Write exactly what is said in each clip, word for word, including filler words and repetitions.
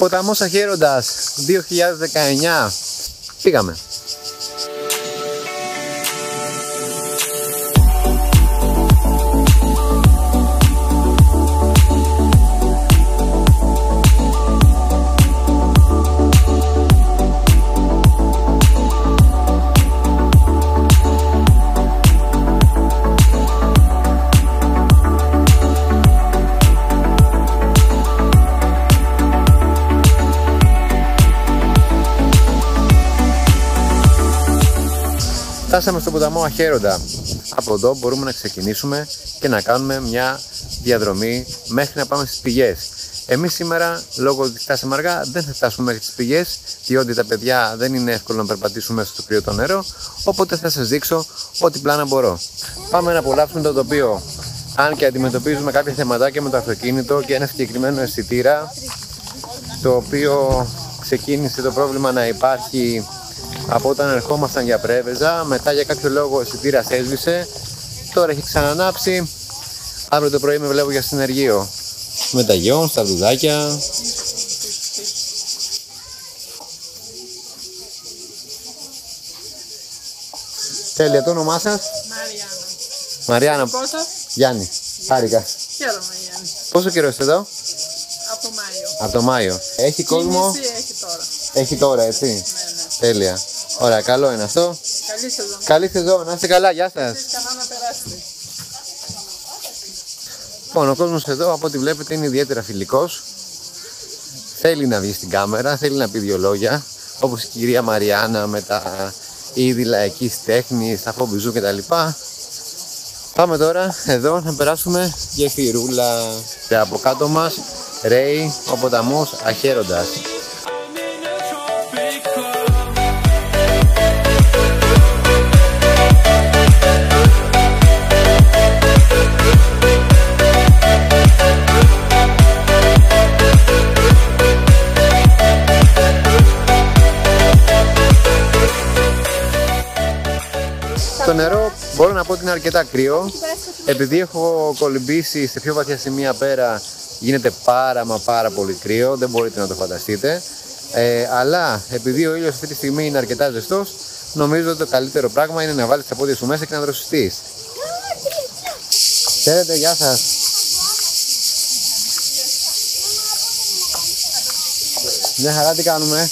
Ποταμός Αχέροντας δύο χιλιάδες δεκαεννιά. Πήγαμε. Φτάσαμε στον ποταμό Αχέροντα. Από εδώ μπορούμε να ξεκινήσουμε και να κάνουμε μια διαδρομή μέχρι να πάμε στις πηγές. Εμείς σήμερα, λόγω ότι φτάσαμε αργά, δεν θα φτάσουμε μέχρι τις πηγές, διότι τα παιδιά δεν είναι εύκολο να περπατήσουν μέσα στο κρύο το νερό, οπότε θα σας δείξω ό,τι πλάνα μπορώ. Πάμε να απολαύσουμε το τοπίο. Αν και αντιμετωπίζουμε κάποια θεματάκια με το αυτοκίνητο και ένα συγκεκριμένο αισθητήρα, το οποίο ξεκίνησε το πρόβλημα να υπάρχει από όταν ερχόμασταν για Πρέβεζα, μετά για κάποιο λόγο ο αισθητήρας έσβησε, τώρα έχει ξανανάψει. Αύριο το πρωί με βλέπω για συνεργείο. Μεταγιών, στα δουδάκια. Τέλεια, το όνομά σας? Μαριάννα. Μαριάννα. Γιάννη. Χάρηκα. Χαίρομαι, Γιάννη. Πόσο καιρό είστε εδώ? Από το Μάιο. Από το Μάιο. Έχει κόσμο. Έχει τώρα. Έχει τώρα, έτσι. Ναι, ναι. Τέλεια. Ωραία, καλό είναι αυτό. Καλή σεζόν. Καλή σεζόν, να είστε καλά, γεια σας. Είστε καλά να περάσετε. Λοιπόν, ο κόσμος εδώ από ό,τι βλέπετε είναι ιδιαίτερα φιλικός. Θέλει να βγει στην κάμερα, θέλει να πει δύο λόγια. Όπως η κυρία Μαριάννα με τα είδη λαϊκής τέχνης, τα φομπιζού κτλ. Πάμε τώρα εδώ να περάσουμε γεφυρούλα. Και από κάτω μας ρέει ο ποταμός Αχέροντας. Το νερό μπορώ να πω ότι είναι αρκετά κρύο. Επειδή έχω κολυμπήσει σε πιο βαθιά σημεία πέρα, γίνεται πάρα μα πάρα πολύ κρύο, δεν μπορείτε να το φανταστείτε. Ε, αλλά επειδή ο ήλιος αυτή τη στιγμή είναι αρκετά ζεστός, νομίζω ότι το καλύτερο πράγμα είναι να βάλεις τα πόδια σου μέσα και να δροσιστείς. Ξέρετε, γεια σας. Μια χαρά, τι κάνουμε.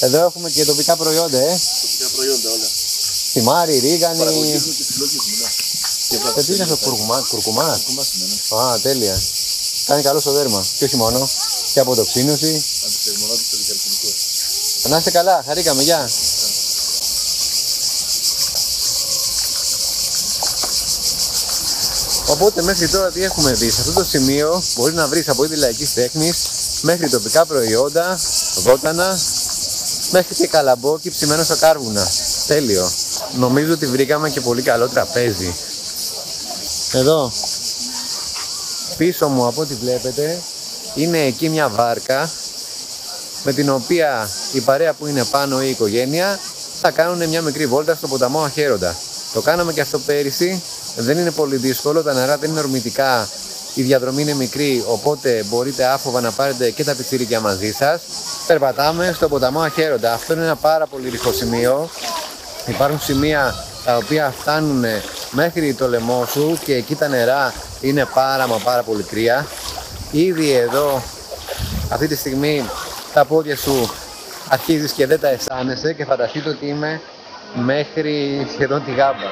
Εδώ έχουμε και τοπικά προϊόντα, ε. Τοπικά προϊόντα όλα. Τιμάρι, ρίγανη. Και τι είναι αυτό, κουρκουμά, κουρκουμά. Α, τέλεια. Κάνει καλό στο δέρμα. Και όχι μόνο. Και από τοξίνωση. Να είστε καλά, χαρήκαμε, γεια. Οπότε μέχρι τώρα τι έχουμε δει. Σε αυτό το σημείο μπορεί να βρεις από είδη λαϊκής τέχνης μέχρι τοπικά προϊόντα, βότανα, μέχρι και καλαμπόκι ψημένο στα κάρβουνα. Τέλειο. Νομίζω ότι βρήκαμε και πολύ καλό τραπέζι. Εδώ, πίσω μου από ό,τι βλέπετε, είναι εκεί μια βάρκα με την οποία η παρέα που είναι πάνω ή η οικογένεια θα κάνουν μια μικρή βόλτα στο ποταμό Αχέροντα. Το κάναμε και αυτό πέρυσι, δεν είναι πολύ δύσκολο, τα νερά δεν είναι ορμητικά, η διαδρομή είναι μικρή, οπότε μπορείτε άφοβα να πάρετε και τα πιτσιρίκια μαζί σας. Περπατάμε στο ποταμό Αχέροντα, αυτό είναι ένα πάρα πολύ ρηχό σημείο. Υπάρχουν σημεία τα οποία φτάνουν μέχρι το λαιμό σου και εκεί τα νερά είναι πάρα μα πάρα πολύ κρύα. Ήδη εδώ αυτή τη στιγμή τα πόδια σου αρχίζεις και δεν τα αισθάνεσαι και φανταστείτε ότι είμαι μέχρι σχεδόν τη γάμπα.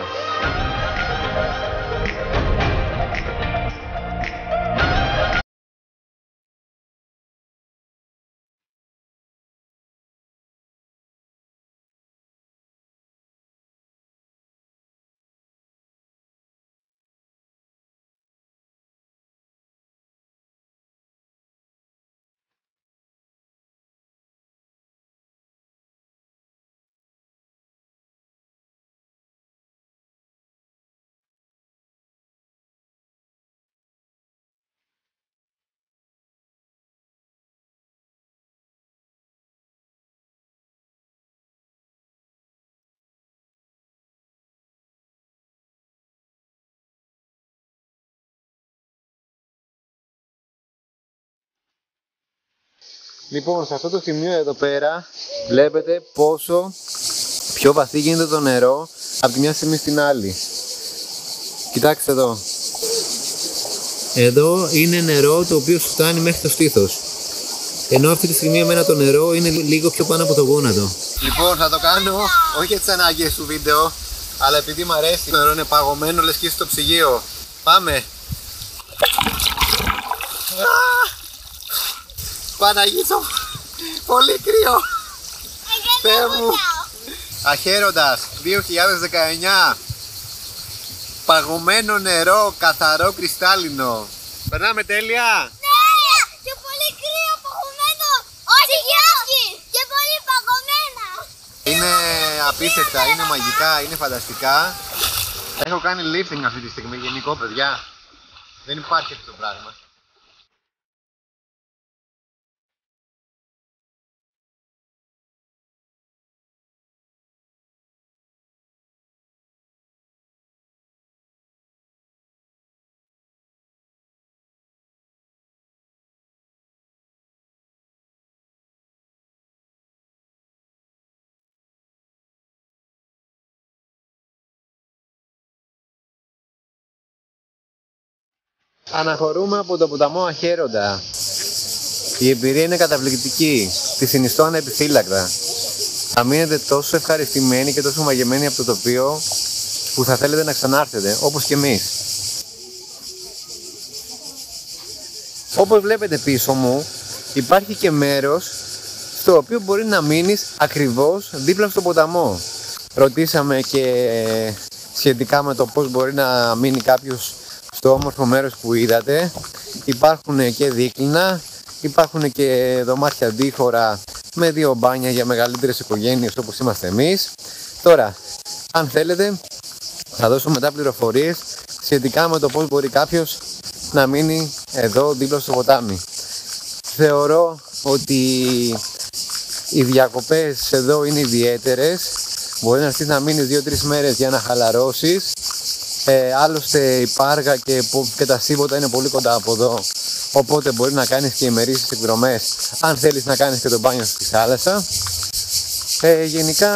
Λοιπόν, σε αυτό το σημείο εδώ πέρα βλέπετε πόσο πιο βαθύ γίνεται το νερό από τη μια στιγμή στην άλλη. Κοιτάξτε εδώ. Εδώ είναι νερό το οποίο φτάνει μέχρι το στήθος. Ενώ αυτή τη στιγμή εμένα το νερό είναι λίγο πιο πάνω από το γόνατο. Λοιπόν, θα το κάνω όχι για τις ανάγκες του βίντεο, αλλά επειδή μου αρέσει. Το νερό είναι παγωμένο, λες και είσαι στο ψυγείο. Πάμε! Παναγίτσο, πολύ κρύο! Θεέ μου! Αχέροντας δύο χιλιάδες δεκαεννιά. Παγωμένο νερό, καθαρό κρυστάλλινο. Περνάμε τέλεια! Είναι απίστευτα, είναι μαγικά, είναι φανταστικά. Έχω κάνει lifting αυτή τη στιγμή, γενικό παιδιά. Δεν υπάρχει αυτό το πράγμα. Αναχωρούμε από τον ποταμό Αχέροντα. Η εμπειρία είναι καταπληκτική. Τη συνιστώ ανεπιφύλακτα. Θα μείνετε τόσο ευχαριστημένοι και τόσο μαγεμένοι από το τοπίο που θα θέλετε να ξανάρθετε, όπως και εμείς. Όπως βλέπετε πίσω μου, υπάρχει και μέρος στο οποίο μπορεί να μείνεις ακριβώς δίπλα στον ποταμό. Ρωτήσαμε και σχετικά με το πώς μπορεί να μείνει κάποιος στο όμορφο μέρος που είδατε. Υπάρχουν και δίκλινα, υπάρχουν και δωμάτια αντίχωρα με δύο μπάνια για μεγαλύτερες οικογένειες όπως είμαστε εμείς. Τώρα, αν θέλετε, θα δώσω μετά πληροφορίες σχετικά με το πώς μπορεί κάποιος να μείνει εδώ δίπλα στο ποτάμι. Θεωρώ ότι οι διακοπές εδώ είναι ιδιαίτερες. Μπορεί να αρχίσεις να μείνεις δύο τρεις μέρες για να χαλαρώσεις. Ε, άλλωστε η Πάργα και, και τα Σίβοτα είναι πολύ κοντά από εδώ, οπότε μπορεί να κάνεις και ημερήσεις εκδρομές, αν θέλεις να κάνεις και το μπάνιο στη θάλασσα. Ε, γενικά,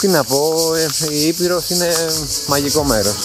τι να πω, ε, η Ήπειρος είναι μαγικό μέρος.